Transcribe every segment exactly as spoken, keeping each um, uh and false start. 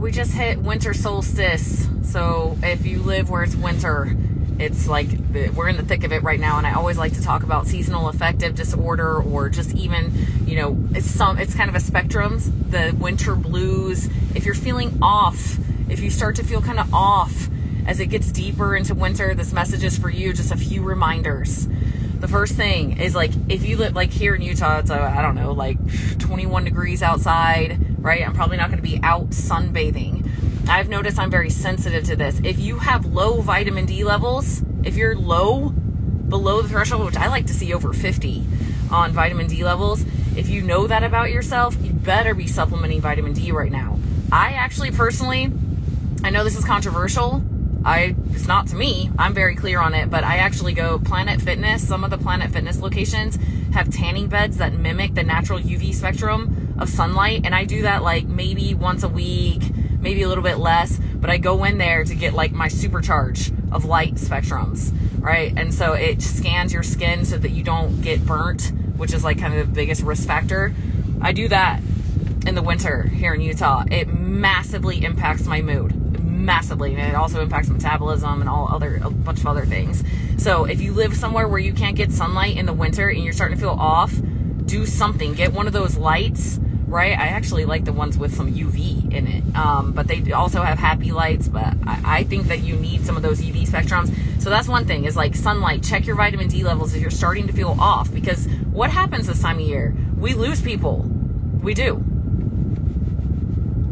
we just hit winter solstice. So if you live where it's winter, it's like we're in the thick of it right now. And I always like to talk about seasonal affective disorder, or just even, you know, it's some, it's kind of a spectrum, the winter blues. If you're feeling off, if you start to feel kind of off as it gets deeper into winter, this message is for you. Just a few reminders. The first thing is, like, if you live like here in Utah, it's, a, I don't know, like twenty-one degrees outside, right? I'm probably not going to be out sunbathing. I've noticed I'm very sensitive to this. If you have low vitamin D levels, if you're low, below the threshold, which I like to see over fifty on vitamin D levels, if you know that about yourself, you better be supplementing vitamin D right now. I actually personally, I know this is controversial. I, it's not to me, I'm very clear on it, but I actually go Planet Fitness. Some of the Planet Fitness locations have tanning beds that mimic the natural U V spectrum of sunlight. And I do that like maybe once a week, maybe a little bit less, but I go in there to get like my supercharge of light spectrums, right? And so it scans your skin so that you don't get burnt, which is like kind of the biggest risk factor. I do that in the winter here in Utah. It massively impacts my mood. Massively, and it also impacts metabolism and all other, a bunch of other things. So if you live somewhere where you can't get sunlight in the winter and you're starting to feel off, do something. Get one of those lights, right? I actually like the ones with some U V in it, um, but they also have happy lights. But I, I think that you need some of those U V spectrums. So that's one thing, is like sunlight. Check your vitamin D levels if you're starting to feel off, because what happens this time of year? We lose people. We do.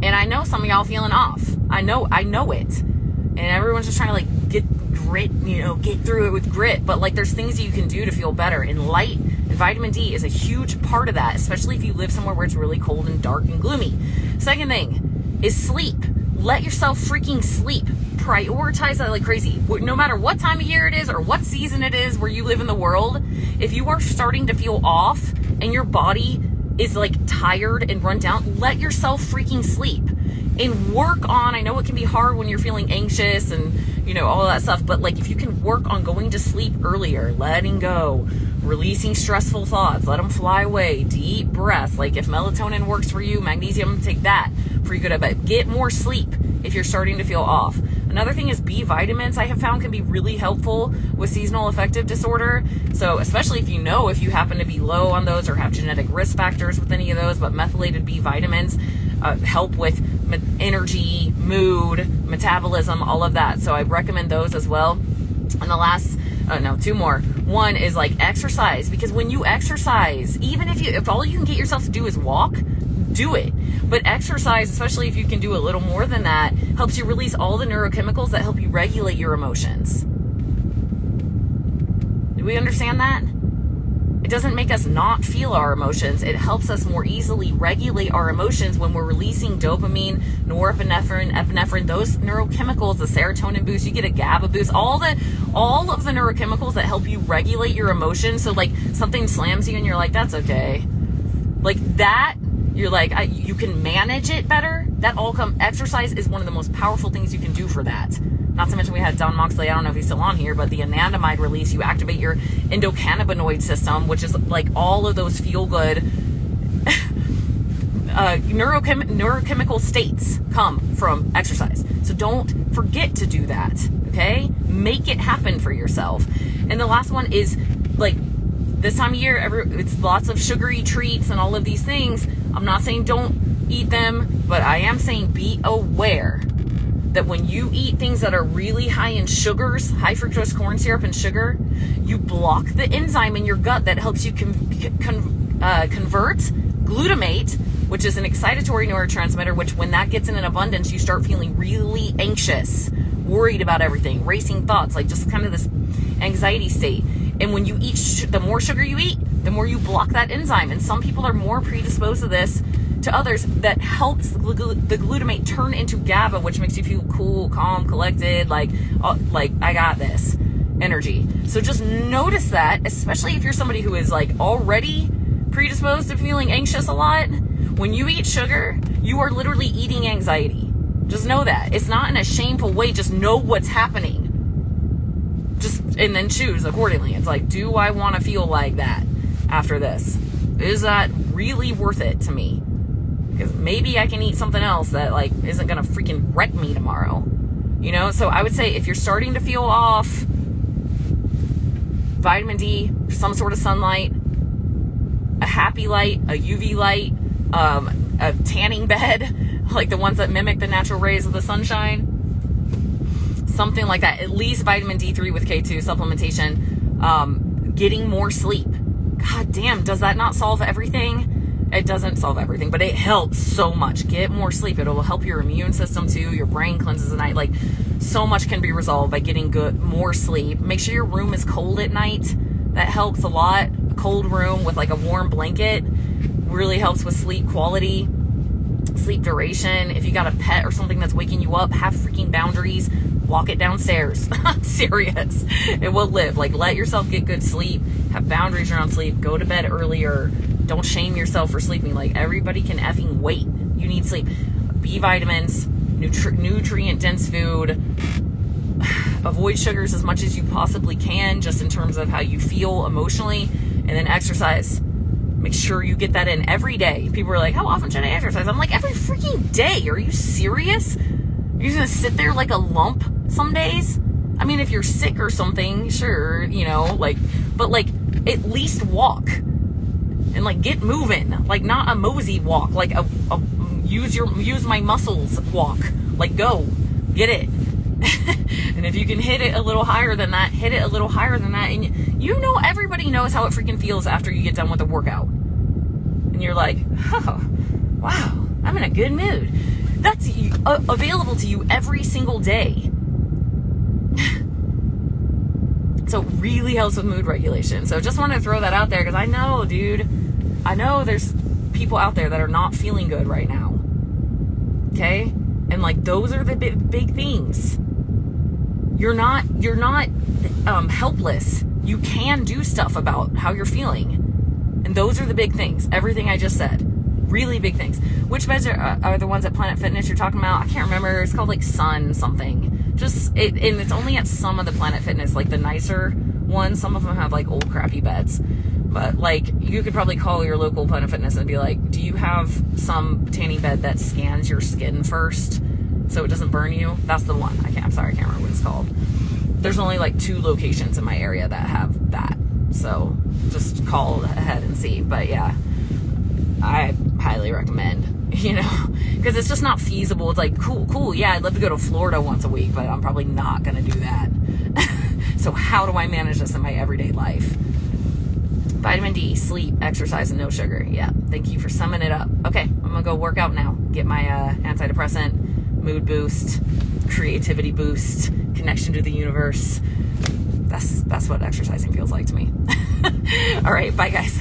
And I know some of y'all feeling off. I know, I know it. And everyone's just trying to like get grit, you know, get through it with grit. But like, there's things that you can do to feel better. And light and vitamin D is a huge part of that, especially if you live somewhere where it's really cold and dark and gloomy. Second thing is sleep. Let yourself freaking sleep. Prioritize that like crazy. No matter what time of year it is or what season it is where you live in the world, if you are starting to feel off and your body is like tired and run down, let yourself freaking sleep and work on, I know it can be hard when you're feeling anxious and, you know, all that stuff, but like if you can work on going to sleep earlier, letting go, releasing stressful thoughts, let them fly away, deep breaths. Like if melatonin works for you, magnesium, take that for you, go to bed. Get more sleep if you're starting to feel off. Another thing is B vitamins, I have found, can be really helpful with seasonal affective disorder. So especially if you know, if you happen to be low on those or have genetic risk factors with any of those, but methylated B vitamins uh, help with energy, mood, metabolism, all of that. So I recommend those as well. And the last, oh no, two more. One is like exercise, because when you exercise, even if you, if all you can get yourself to do is walk, do it. But exercise, especially if you can do a little more than that, helps you release all the neurochemicals that help you regulate your emotions. Do we understand that? It doesn't make us not feel our emotions. It helps us more easily regulate our emotions when we're releasing dopamine, norepinephrine, epinephrine, those neurochemicals, the serotonin boost, you get a GABA boost, all the, all of the neurochemicals that help you regulate your emotions. So like something slams you and you're like, that's okay. Like that, you're like, I, you can manage it better. That all come, exercise is one of the most powerful things you can do for that. Not to mention we had Don Moxley, I don't know if he's still on here, but the anandamide release, you activate your endocannabinoid system, which is like all of those feel good uh, neurochem neurochemical states come from exercise. So don't forget to do that, okay? Make it happen for yourself. And the last one is like, this time of year, every, it's lots of sugary treats and all of these things. I'm not saying don't eat them, but I am saying be aware that when you eat things that are really high in sugars, high fructose corn syrup and sugar, you block the enzyme in your gut that helps you con con uh, convert glutamate, which is an excitatory neurotransmitter, which when that gets in an abundance, you start feeling really anxious, worried about everything, racing thoughts, like just kind of this anxiety state. And when you eat, sh the more sugar you eat, the more you block that enzyme. And some people are more predisposed to this to others. That helps the, gl the glutamate turn into GABA, which makes you feel cool, calm, collected, like, uh, like I got this energy. So just notice that, especially if you're somebody who is like already predisposed to feeling anxious a lot. When you eat sugar, you are literally eating anxiety. Just know that. It's not in a shameful way. Just know what's happening. Just, and then choose accordingly. It's like, do I want to feel like that after this? Is that really worth it to me? because maybe I can eat something else that like isn't gonna freaking wreck me tomorrow, you know? So I would say if you're starting to feel off, vitamin D, some sort of sunlight, a happy light, a U V light, um, a tanning bed, like the ones that mimic the natural rays of the sunshine, something like that. At least vitamin D three with K two supplementation, um, getting more sleep. God damn, does that not solve everything? It doesn't solve everything, but it helps so much. Get more sleep. It will help your immune system too. Your brain cleanses at night. Like, so much can be resolved by getting good, more sleep. Make sure your room is cold at night. That helps a lot. A cold room with like a warm blanket really helps with sleep quality, sleep duration. If you got a pet or something that's waking you up, have freaking boundaries. Walk it downstairs. I'm serious. It will live. Like, let yourself get good sleep. Have boundaries around sleep. Go to bed earlier. Don't shame yourself for sleeping. Like, everybody can effing wait. You need sleep. B vitamins, nutri nutrient-dense food. Avoid sugars as much as you possibly can, just in terms of how you feel emotionally. And then exercise. Make sure you get that in every day. People are like, how often should I exercise? I'm like, every freaking day. Are you serious? You're gonna sit there like a lump some days? I mean, if you're sick or something, sure, you know, like, but like, at least walk and like get moving. Like, not a mosey walk, like a, a use your, use my muscles walk. Like, go, get it. And if you can hit it a little higher than that, hit it a little higher than that. And you know, everybody knows how it freaking feels after you get done with the workout. And you're like, oh, wow, I'm in a good mood. That's uh, available to you every single day. So it really helps with mood regulation. So just wanted to throw that out there because I know, dude, I know there's people out there that are not feeling good right now. Okay? And like, those are the big, big things. You're not, you're not um, helpless. You can do stuff about how you're feeling. And those are the big things. Everything I just said. Really big things. Which meds are, are the ones at Planet Fitness you're talking about? I can't remember. It's called like Sun something. Just it, and it's only at some of the Planet Fitness, like the nicer ones. Some of them have like old crappy beds, but like you could probably call your local Planet Fitness and be like, "Do you have some tanning bed that scans your skin first, so it doesn't burn you?" That's the one. I can't. I'm sorry, I can't remember what it's called. There's only like two locations in my area that have that, so just call ahead and see. But yeah, I highly recommend, you know, because it's just not feasible. It's like, cool, cool. Yeah, I'd love to go to Florida once a week, but I'm probably not going to do that. So how do I manage this in my everyday life? Vitamin D, sleep, exercise, and no sugar. Yeah. Thank you for summing it up. Okay. I'm going to go work out now. Get my uh, antidepressant, mood boost, creativity boost, connection to the universe. That's, that's what exercising feels like to me. All right. Bye guys.